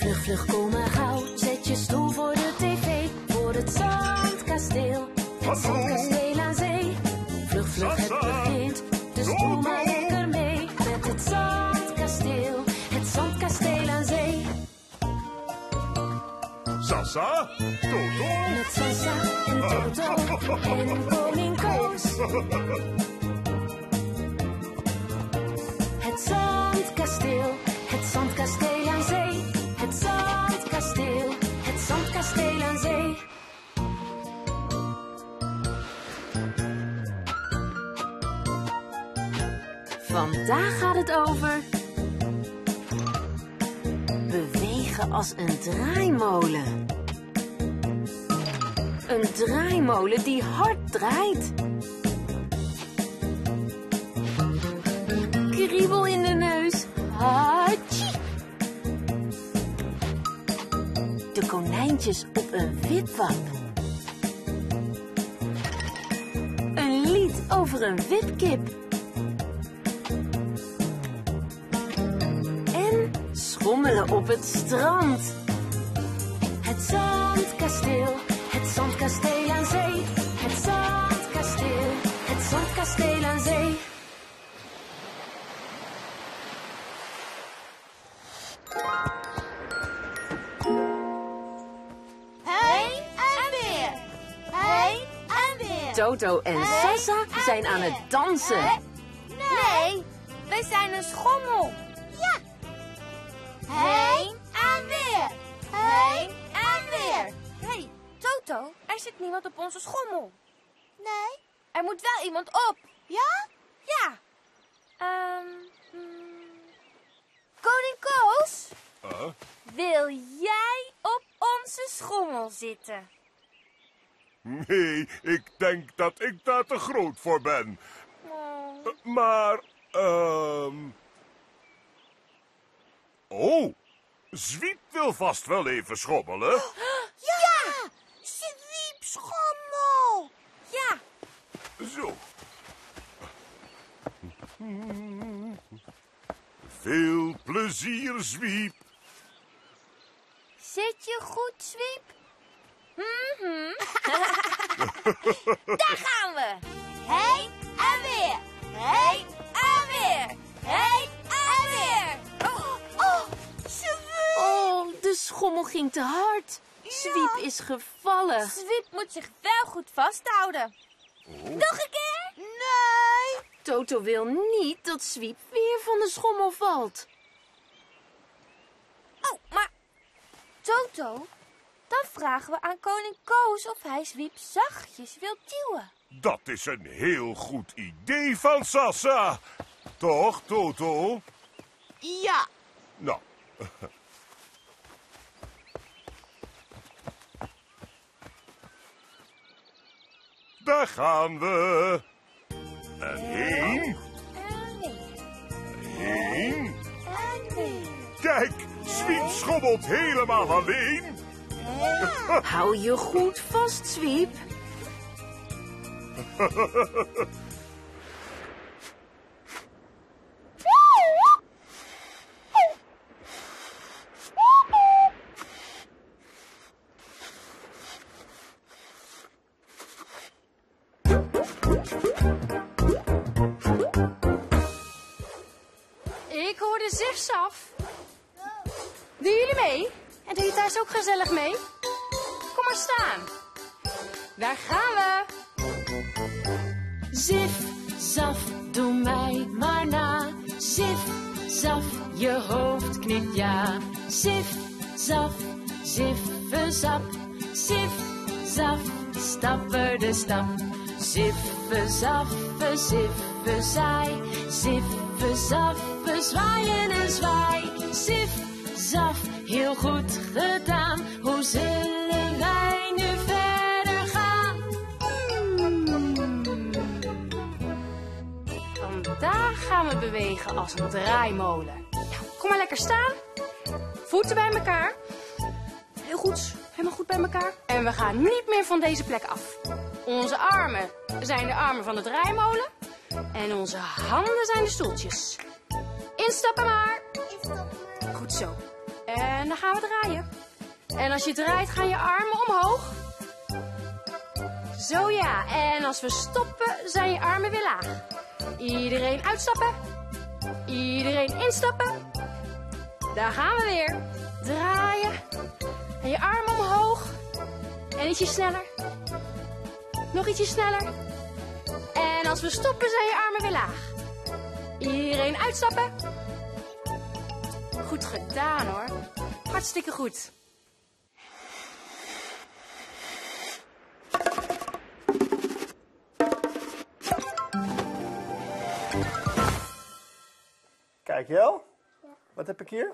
Vlug, vlug, kom maar gauw. Zet je stoel voor de tv. Voor het Zandkasteel. Het Zandkasteel aan zee. Vlug, vlug, het begint. Dus doe maar lekker mee. Met het Zandkasteel. Het Zandkasteel aan zee. Sassa, Toto. Met Sassa en Toto. En Koning Koos. Het Zandkasteel. Het Zandkasteel aan zee. Het Zandkasteel. Het Zandkasteel aan zee. Vandaag gaat het over bewegen als een draaimolen. Een draaimolen die hard draait. Kriebel in de neus. Hachi. De konijntjes op een wipwap. Een lied over een wipkip. Schommelen op het strand. Het Zandkasteel, het Zandkasteel aan zee. Het Zandkasteel, het Zandkasteel aan zee. Heen en weer, heen en weer. Toto en Sassa zijn aan het dansen. Nee, wij zijn een schommel. Heen en weer! Heen en weer! Hé, hey, Toto, er zit niemand op onze schommel. Nee. Er moet wel iemand op. Ja? Ja. Koning Koos? Wil jij op onze schommel zitten? Nee, ik denk dat ik daar te groot voor ben. Oh. Maar, oh, Zwiep wil vast wel even schommelen. Ja, Zwiep schommel. Ja. Zo. Veel plezier, Zwiep. Zit je goed, Zwiep? Mm-hmm. Daar gaan we. Heen en weer. Heen en weer. Heen en weer. De schommel ging te hard. Ja. Zwiep is gevallen. Zwiep moet zich wel goed vasthouden. Oh. Nog een keer? Nee. Toto wil niet dat Zwiep weer van de schommel valt. Oh, maar Toto, dan vragen we aan koning Koos of hij Zwiep zachtjes wil duwen. Dat is een heel goed idee van Sassa. Toch, Toto? Ja. Nou. Daar gaan we. En heen. Heen. Kijk, Zwiep schommelt helemaal alleen. Ja. Hou je goed vast, Zwiep. Ik hoorde Zif-zaf. Doen jullie mee? En doe je thuis ook gezellig mee? Kom maar staan. Daar gaan we. Zif-zaf, doe mij maar na. Zif-zaf, je hoofd knikt ja. Zif-zaf, Zif-zaf, Zif-zaf, stapper de stap. Zif-zaffe, zif-zaai, zif-zaffe, zwaaien en zwaai. Zif-zaf, heel goed gedaan. Hoe zullen wij nu verder gaan? Vandaag gaan we bewegen als een draaimolen. Nou, kom maar lekker staan. Voeten bij elkaar. Heel goed, helemaal goed bij elkaar. En we gaan niet meer van deze plek af. Onze armen zijn de armen van de draaimolen en onze handen zijn de stoeltjes. Instappen maar. Goed zo. En dan gaan we draaien. En als je draait, gaan je armen omhoog. Zo ja, en als we stoppen, zijn je armen weer laag. Iedereen uitstappen. Iedereen instappen. Daar gaan we weer. Draaien. En je armen omhoog. En ietsje sneller. Nog ietsje sneller. En als we stoppen, zijn je armen weer laag. Iedereen uitstappen. Goed gedaan hoor. Hartstikke goed. Kijk je wel? Ja. Wat heb ik hier?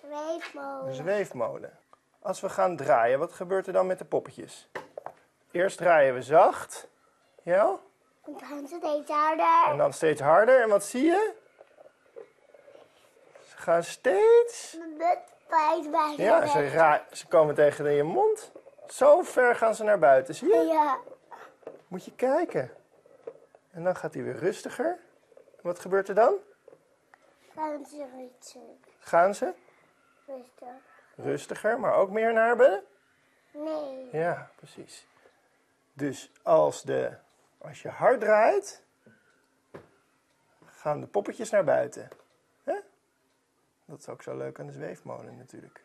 Zweefmolen. Een zweefmolen. Als we gaan draaien, wat gebeurt er dan met de poppetjes? Eerst draaien we zacht. Ja? En dan steeds harder. En dan steeds harder. En wat zie je? Ze gaan steeds... Ja, ze komen tegen je mond. Zo ver gaan ze naar buiten, zie je? Ja. Moet je kijken. En dan gaat hij weer rustiger. En wat gebeurt er dan? Gaan ze rustiger. Gaan ze? Rustiger. Rustiger, maar ook meer naar beneden? Nee. Ja, precies. Dus als je hard draait, gaan de poppetjes naar buiten. Hè? Dat is ook zo leuk aan de zweefmolen natuurlijk.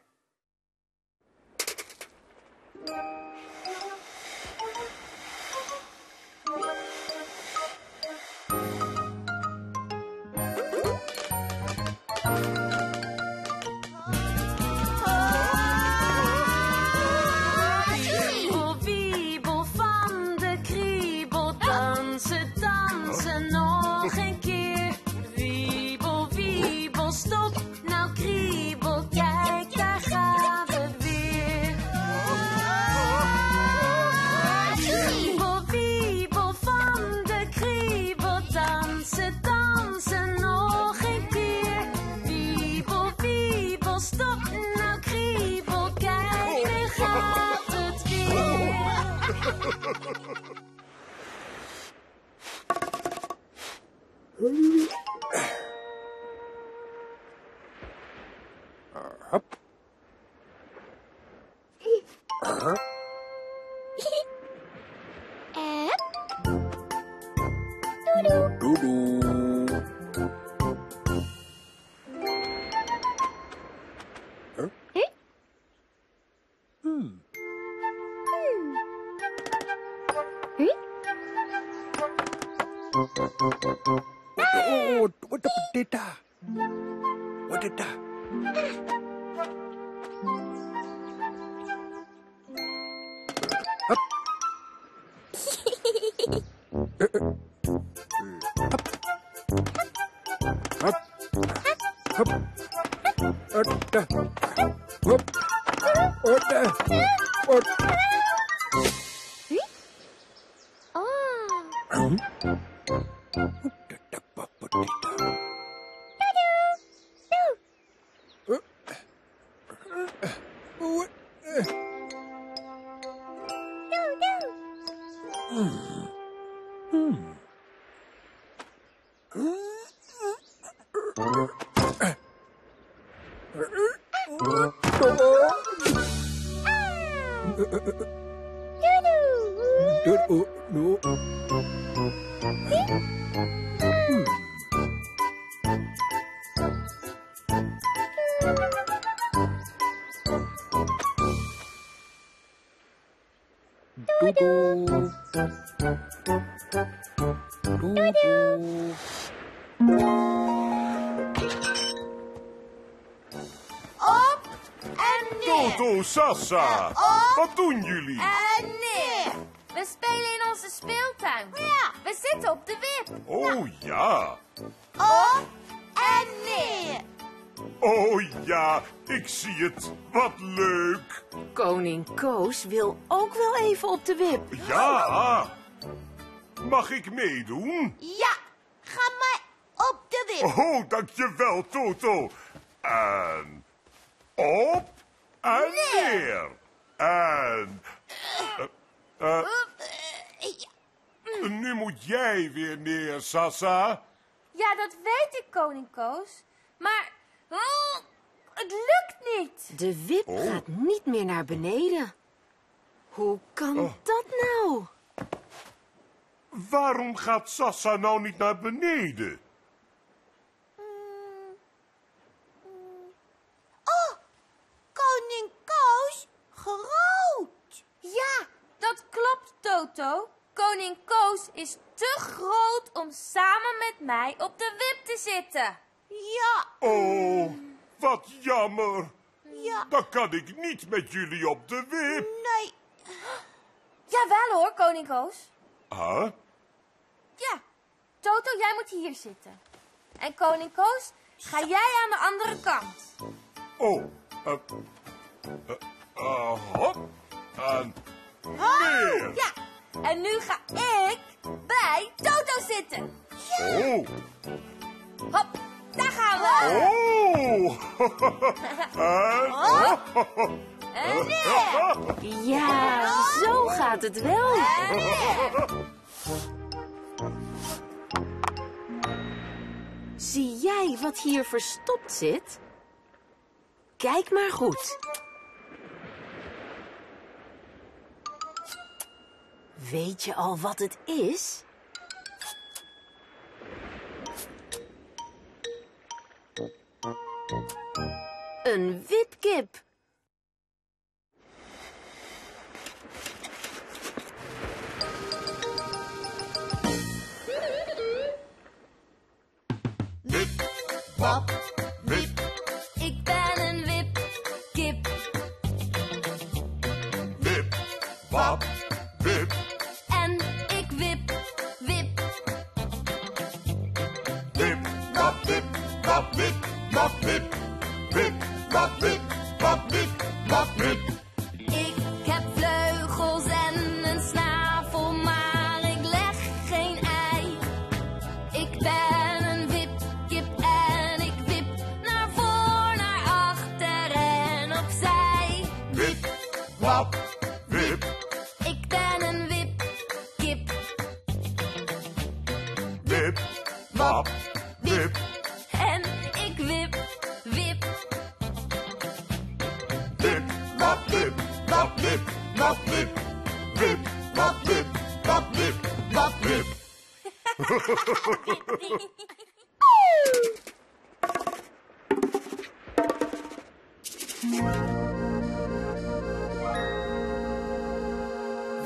Hop. Oh, what did that? Up. Toto, Sassa, wat doen jullie? Nee, we spelen in onze speeltuin. Ja. We zitten op de wip. Oh ja. Op en neer. Oh ja, ik zie het. Wat leuk. Koning Koos wil ook wel even op de wip. Ja. Mag ik meedoen? Ja, ga maar op de wip. Oh, dankjewel, Toto. En op. En neer. En... Nu moet jij weer neer, Sassa. Ja, dat weet ik, Koning Koos. Maar het lukt niet. De wip gaat niet meer naar beneden. Hoe kan dat nou? Waarom gaat Sassa nou niet naar beneden? Oh, Koning Koos groot. Ja, dat klopt, Toto. Koning Koos is te groot om samen met mij op de wip te zitten. Ja. Oh, wat jammer. Ja. Dan kan ik niet met jullie op de wip. Nee. Jawel hoor, Koning Koos. Ah? Ja, Toto, jij moet hier zitten. En Koning Koos, ga jij aan de andere kant. Oh, hop, en weer. Ja, en nu ga ik bij Toto zitten. Ja. Oh. Hop, daar gaan we. Oh. En hop. En neer. Ja, zo gaat het wel. En neer. Zie jij wat hier verstopt zit? Kijk maar goed. Weet je al wat het is? Een wipkip. Wap, wip. Ik ben een wipkip. Wip, wap, wip. En ik wip, wip. Wip, wap, wip, wap, wip, wap, wip. Wip, wap, wip, wap, wip, wap, wip. Ik heb vleugels en een snavel, maar ik leg geen ei. Ik ben wap, wip. Ik ben een wipkip. Wip, wap, wip. En ik wip, wip. Wip, wap, wip, wap, wip, wap, wip. Wip, wap, wip, wap, wip, wap, wip.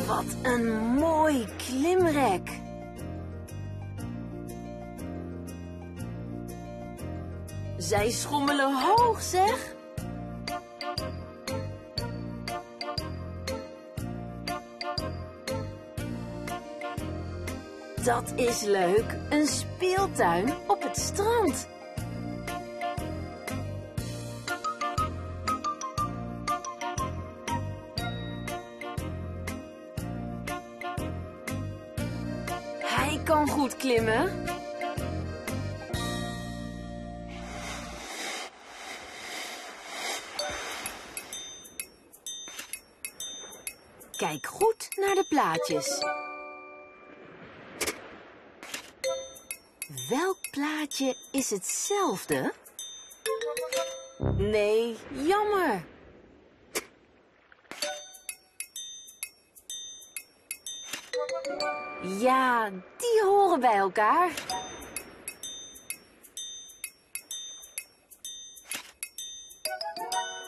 Wat een mooi klimrek. Zij schommelen hoog, zeg. Dat is leuk, een speeltuin op het strand. Hij kan goed klimmen. Kijk goed naar de plaatjes. Welk plaatje is hetzelfde? Nee, jammer. Ja, die horen bij elkaar.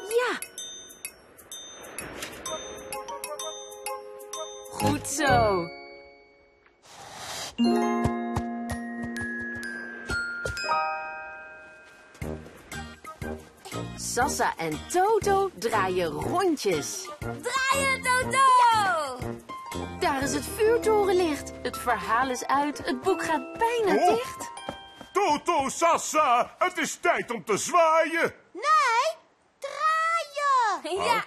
Ja. Goed zo. Sassa en Toto draaien rondjes. Draaien, Toto! Daar is het vuurtorenlicht. Het verhaal is uit. Het boek gaat bijna dicht. Toto, Sassa, het is tijd om te zwaaien. Nee, draaien. Huh? Ja,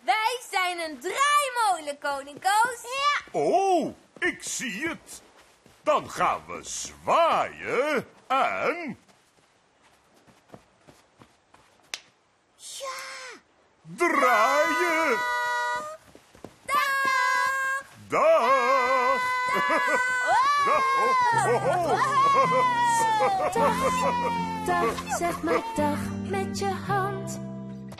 wij zijn een draaimolen, Koning Koos. Ja. Oh, ik zie het. Dan gaan we zwaaien en... Ja. Draaien. Dag! Dag! Dag, zeg maar dag met je hand.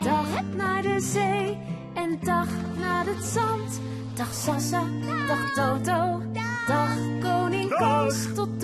Dag, met naar de zee. En dag naar het zand. Dag Sassa, dag Toto, dag Koning Koos. Tot